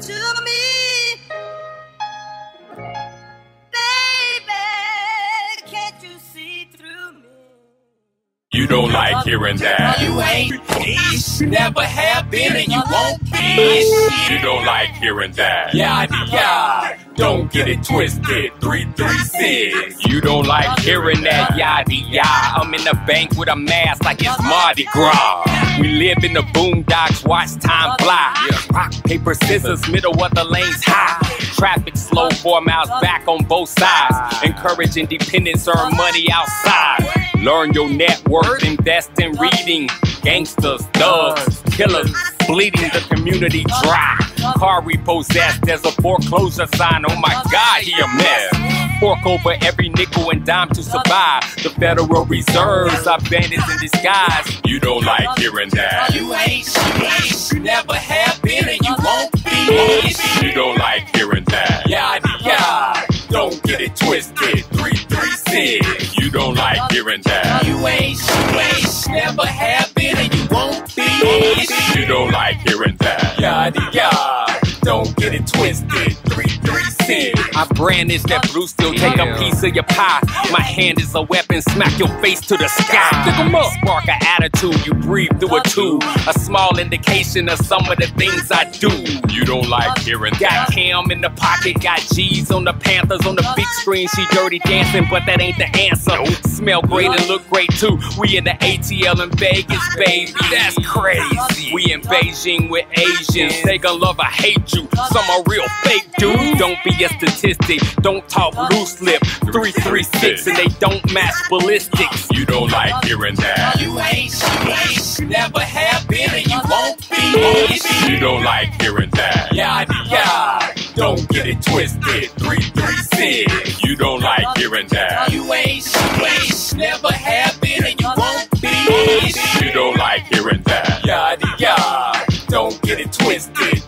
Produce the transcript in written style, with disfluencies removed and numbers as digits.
to me. Baby, can't you see through me? You don't like hearing that. You ain't this. You never have been and you won't be. You don't like hearing that. Yadi-Yah. Don't get it twisted, 336. You don't like hearing that, Yadi-Yah. I'm in the bank with a mask like it's Mardi Gras. We live in the boondocks, watch time fly. Rock, paper, scissors, middle of the lanes high. Traffic slow, 4 miles back on both sides. Encourage independence, earn money outside. Learn your net worth, invest in reading. Gangsters, thugs, killers, bleeding the community dry. Car repossessed, there's a foreclosure sign. Oh my God, he a mess. Fork over every nickel and dime to survive. The Federal Reserves are bandits in disguise. You don't like hearing that. You ain't shit. You never have been and you won't be. You don't like hearing that. Yadi-Yah. Don't get it twisted. 336. You don't like hearing that. You ain't shit. Never have been and you won't be. You don't like hearing that. Yadi-Yah. Don't get it twisted. 336. I brandish that blue steel. Take a piece of your pie. My hand is a weapon. Smack your face to the sky. Pick 'em up. Spark an attitude. You breathe through a tube. A small indication of some of the things I do. You don't like hearing that. Got Cam in the pocket. Got G's on the Panthers on the big screen. She dirty dancing, but that ain't the answer. Nope. Smell great and look great too. We in the ATL in Vegas, baby. That's crazy. We in Beijing with Asians. They gonna love or hate you. Some are real fake, dude. Don't be a statistic. Don't talk loose lip. 336 and they don't match ballistics. You don't like hearing that. You ain't shit. You never have been and you won't be. You don't like hearing that. Yadi-Yah. Don't get it twisted. 336. You don't like hearing that. You ain't shit. Never have been and you won't be. You don't like hearing that. Yadi-Yah. Don't get it twisted.